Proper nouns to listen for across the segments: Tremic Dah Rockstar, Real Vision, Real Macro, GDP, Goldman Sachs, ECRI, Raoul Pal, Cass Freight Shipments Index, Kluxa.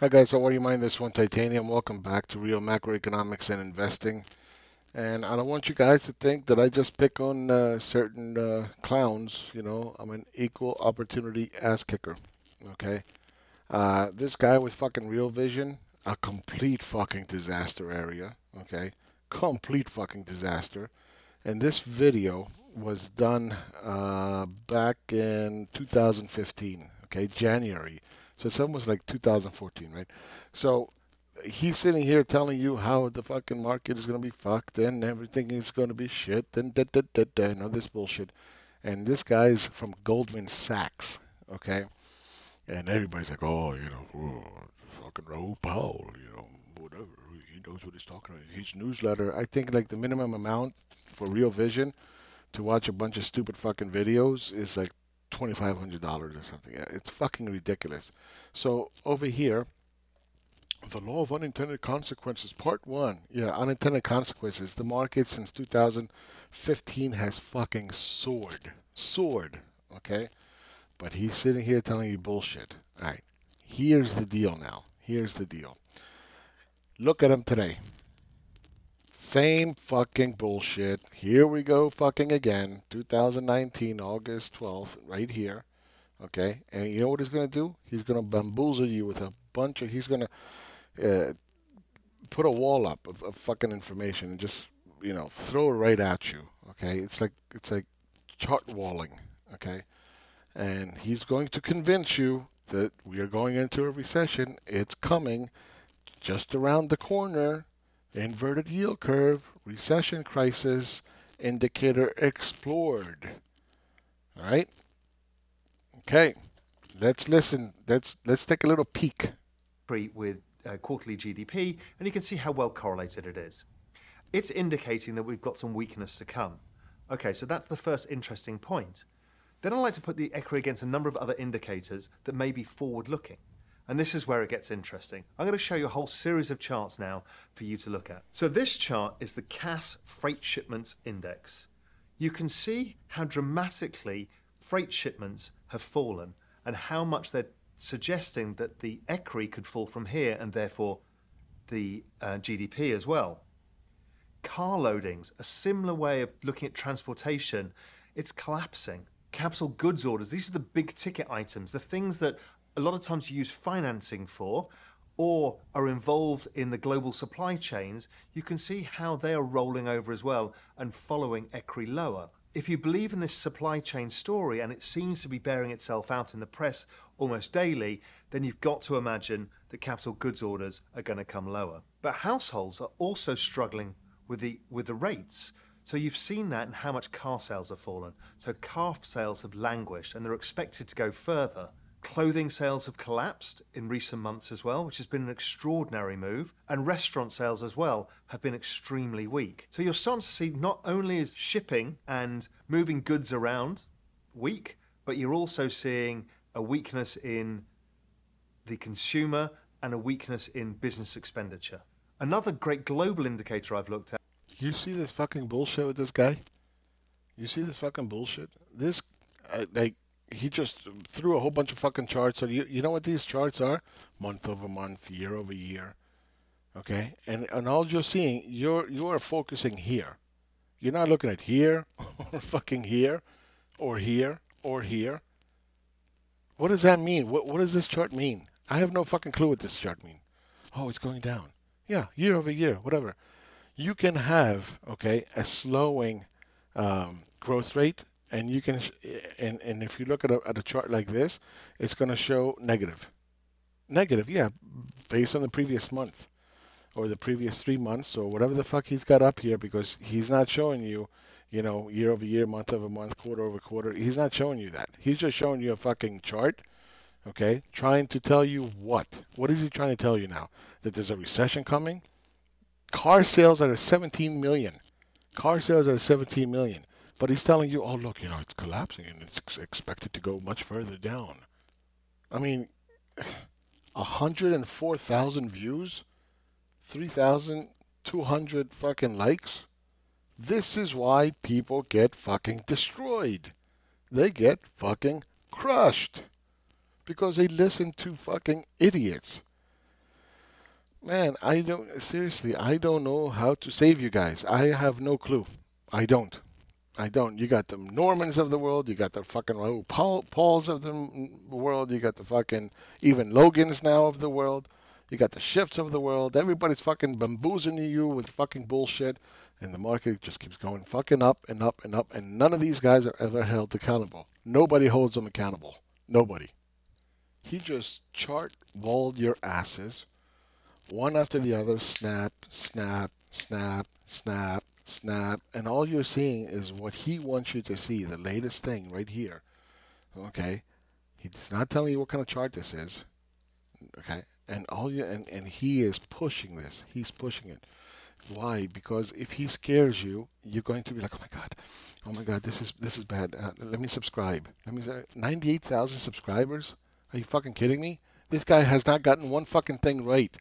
Hi guys, how are you? Mind this one, Titanium. Welcome back to Real Macroeconomics and Investing. And I don't want you guys to think that I just pick on certain clowns. You know, I'm an equal opportunity ass kicker. Okay, this guy with fucking Real Vision, a complete fucking disaster area. Okay, complete fucking disaster. And this video was done back in 2015. Okay, January. So it's almost like 2014, right? So he's sitting here telling you how the fucking market is going to be fucked and everything is going to be shit and da-da-da-da and all this bullshit. And this guy's from Goldman Sachs, okay? And everybody's like, oh, you know, fucking Raoul Pal, you know, whatever. He knows what he's talking about. His newsletter, I think like the minimum amount for Real Vision to watch a bunch of stupid fucking videos is like $2,500 or something. It's fucking ridiculous. So over here, the law of unintended consequences, part one. Yeah, unintended consequences. The market since 2015 has fucking soared. Okay, but he's sitting here telling you bullshit. All right, here's the deal now. Here's the deal. Look at him today. Same fucking bullshit. Here we go fucking again. 2019, August 12th, right here. Okay? And you know what he's going to do? He's going to bamboozle you with a bunch of... He's going to put a wall up of fucking information and just, you know, throw it right at you. Okay? It's like chart walling. Okay? And he's going to convince you that we are going into a recession. It's coming just around the corner. Inverted yield curve, recession crisis, indicator explored. All right. Okay. Let's listen. Let's take a little peek. With quarterly GDP, and you can see how well correlated it is. It's indicating that we've got some weakness to come. Okay, so that's the first interesting point. Then I like to put the ECRI against a number of other indicators that may be forward-looking. And this is where it gets interesting. I'm going to show you a whole series of charts now for you to look at. So this chart is the Cass Freight Shipments Index. You can see how dramatically freight shipments have fallen and how much they're suggesting that the ECRI could fall from here and therefore the GDP as well. Car loadings, a similar way of looking at transportation, it's collapsing. Capital goods orders, these are the big ticket items, the things that a lot of times you use financing for or are involved in the global supply chains, you can see how they are rolling over as well and following ECRI lower. If you believe in this supply chain story, and it seems to be bearing itself out in the press almost daily, then you've got to imagine that capital goods orders are going to come lower. But households are also struggling with the rates. So you've seen that in how much car sales have fallen. So car sales have languished and they're expected to go further. Clothing sales have collapsed in recent months as well, which has been an extraordinary move, and restaurant sales as well have been extremely weak. So you're starting to see not only is shipping and moving goods around weak, but you're also seeing a weakness in the consumer and a weakness in business expenditure. Another great global indicator I've looked at. You see this fucking bullshit with this guy? You see this fucking bullshit? This, like, he just threw a whole bunch of fucking charts. So you know what these charts are? Month over month, year over year. Okay? And all you're seeing, you are focusing here. You're not looking at here or fucking here or here or here. What does that mean? What does this chart mean? I have no fucking clue what this chart means. Oh, it's going down. Yeah, year over year, whatever. You can have, okay, a slowing growth rate. And you can, and if you look at a chart like this, it's going to show negative. Negative, yeah, based on the previous month or the previous 3 months or whatever the fuck he's got up here, because he's not showing you, you know, year over year, month over month, quarter over quarter. He's not showing you that. He's just showing you a fucking chart, okay, trying to tell you what? What is he trying to tell you now? That there's a recession coming? Car sales are 17 million. Car sales are 17 million. But he's telling you, oh, look, you know, it's collapsing and it's expected to go much further down. I mean, 104,000 views, 3,200 fucking likes. This is why people get fucking destroyed. They get fucking crushed because they listen to fucking idiots. Man, I don't know how to save you guys. I have no clue. I don't. You got the Normans of the world. You got the fucking Raoul Pals of the world. You got the fucking even Logans now of the world. You got the Shifts of the world. Everybody's fucking bamboozling you with fucking bullshit. And the market just keeps going fucking up and up and up. And none of these guys are ever held accountable. Nobody holds them accountable. Nobody. He just chart-walled your asses. One after the other. Snap, snap, snap, snap, snap. And all you're seeing is what he wants you to see. The latest thing right here. Okay. He's not telling you what kind of chart this is. Okay. And all you and he is pushing this. He's pushing it. Why? Because if he scares you, you're going to be like, oh my god, this is bad. Let me subscribe. 98,000 subscribers? Are you fucking kidding me? This guy has not gotten one fucking thing right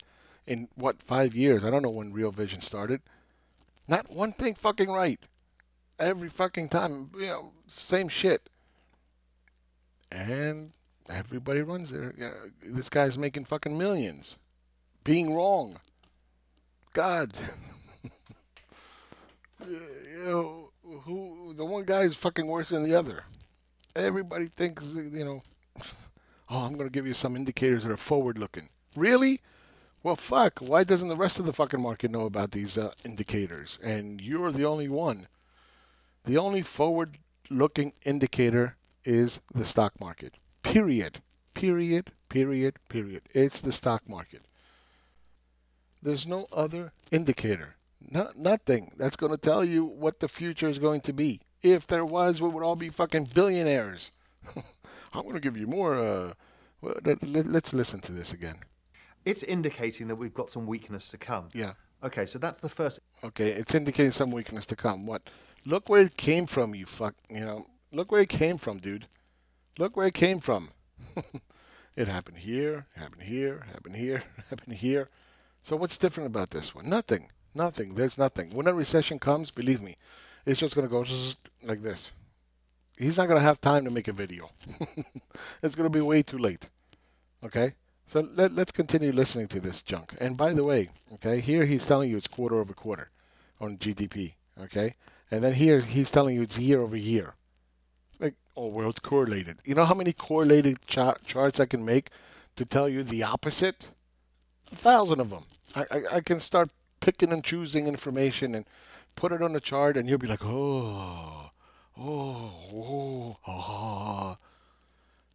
in what 5 years? I don't know when Real Vision started. Not one thing fucking right. Every fucking time, you know, same shit. And everybody runs there. You know, this guy's making fucking millions. Being wrong. God. You know, the one guy is fucking worse than the other. Everybody thinks, you know, oh, I'm going to give you some indicators that are forward-looking. Really? Well, fuck. Why doesn't the rest of the fucking market know about these indicators? And you're the only one. The only forward-looking indicator is the stock market. Period. It's the stock market. There's no other indicator. Nothing that's going to tell you what the future is going to be. If there was, we would all be fucking billionaires. I'm going to give you more. Let's listen to this again. It's indicating that we've got some weakness to come. Yeah. Okay, so that's the first. Okay, it's indicating some weakness to come. What? Look where it came from, you fuck. You know, look where it came from, dude. Look where it came from. It happened here, happened here, happened here, happened here. So what's different about this one? Nothing. There's nothing. When a recession comes, believe me, it's just going to go like this. He's not going to have time to make a video. It's going to be way too late. Okay? So let's continue listening to this junk. And by the way, okay, here he's telling you it's quarter over quarter on GDP. Okay? And then here he's telling you it's year over year. Like, oh, well, it's correlated. You know how many correlated charts I can make to tell you the opposite? 1,000 of them. I can start picking and choosing information and put it on the chart, and you'll be like, oh.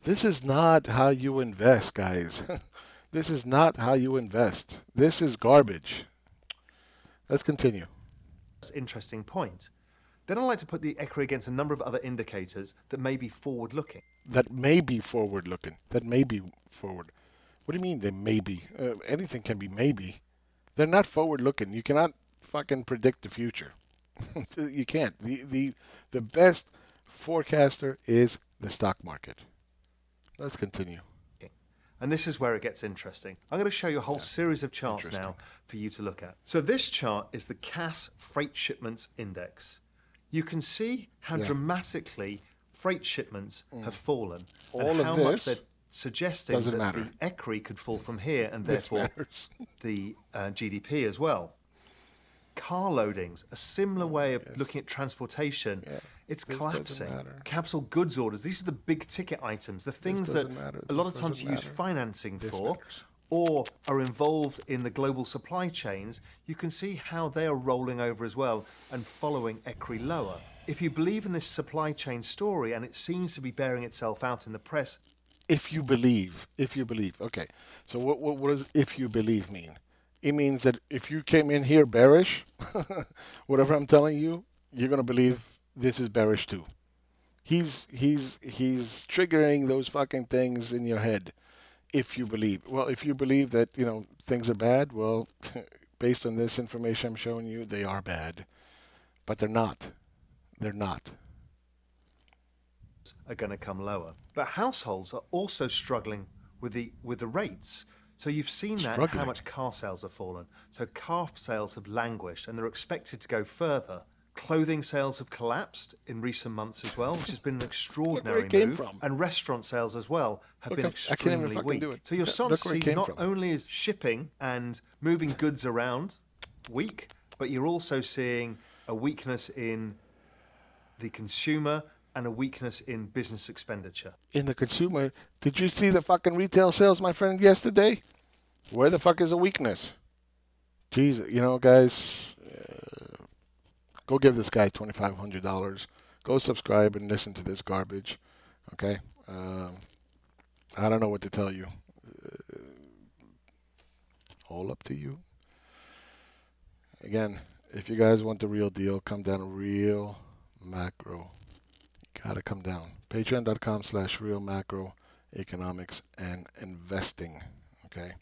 This is not how you invest, guys. This is not how you invest. This is garbage. Let's continue. That's an interesting point. Then I like to put the ECRI against a number of other indicators that may be forward-looking. That may be forward. What do you mean they may be? Anything can be maybe. They're not forward-looking. You cannot fucking predict the future. You can't. The best forecaster is the stock market. Let's continue. And this is where it gets interesting. I'm going to show you a whole series of charts now for you to look at. So this chart is the Cass Freight Shipments Index. You can see how dramatically freight shipments have fallen, and how much they're suggesting that the ECRI could fall from here, and therefore the GDP as well. Car loadings, a similar way of looking at transportation, it's collapsing. Capital goods orders, these are the big ticket items, the things that a lot of times you use financing for, or are involved in the global supply chains. You can see how they are rolling over as well and following ECRI lower. If you believe in this supply chain story, and it seems to be bearing itself out in the press. If you believe. Okay, so what does if you believe mean? It means that if you came in here bearish, whatever I'm telling you, you're going to believe this is bearish too. He's triggering those fucking things in your head. If you believe. Well, if you believe that, you know, things are bad, well, based on this information I'm showing you, they are bad. But they're not. They're not. Are going to come lower. But households are also struggling with the rates. So you've seen that, how much car sales have fallen. So car sales have languished, and they're expected to go further Clothing sales have collapsed in recent months as well, which has been an extraordinary move. From. And restaurant sales as well have been extremely weak. So you're starting to see not only is shipping and moving goods around weak, but you're also seeing a weakness in the consumer and a weakness in business expenditure. In the consumer, did you see the fucking retail sales, my friend, yesterday? Where the fuck is a weakness? Jeez, you know, guys, go give this guy $2,500. Go subscribe and listen to this garbage, okay? I don't know what to tell you. All up to you. Again, if you guys want the real deal, come down to Real Macro. You gotta come down. Patreon.com/Real Macro Economics and Investing, okay?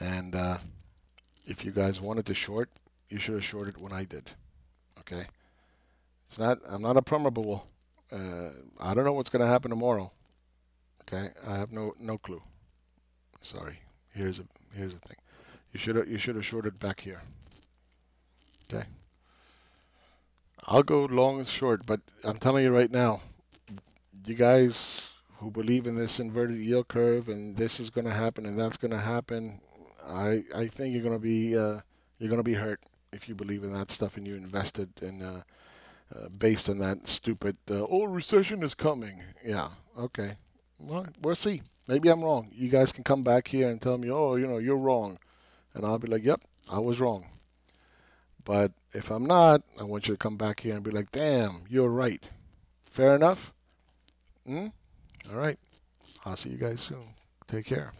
And if you guys wanted to short, you should have shorted when I did. Okay, it's not. I'm not impermeable. I don't know what's going to happen tomorrow. Okay, I have no clue. Sorry. Here's the thing. You should have shorted back here. Okay. I'll go long and short, but I'm telling you right now, you guys who believe in this inverted yield curve and this is going to happen and that's going to happen, I think you're going to be hurt. If you believe in that stuff and you invested in based on that stupid oh, recession is coming. Yeah, okay, well, we'll see. Maybe I'm wrong. You guys can come back here and tell me, oh, you know, you're wrong, and I'll be like, yep, I was wrong. But if I'm not, I want you to come back here and be like, damn, you're right. Fair enough. All right, I'll see you guys soon. Take care.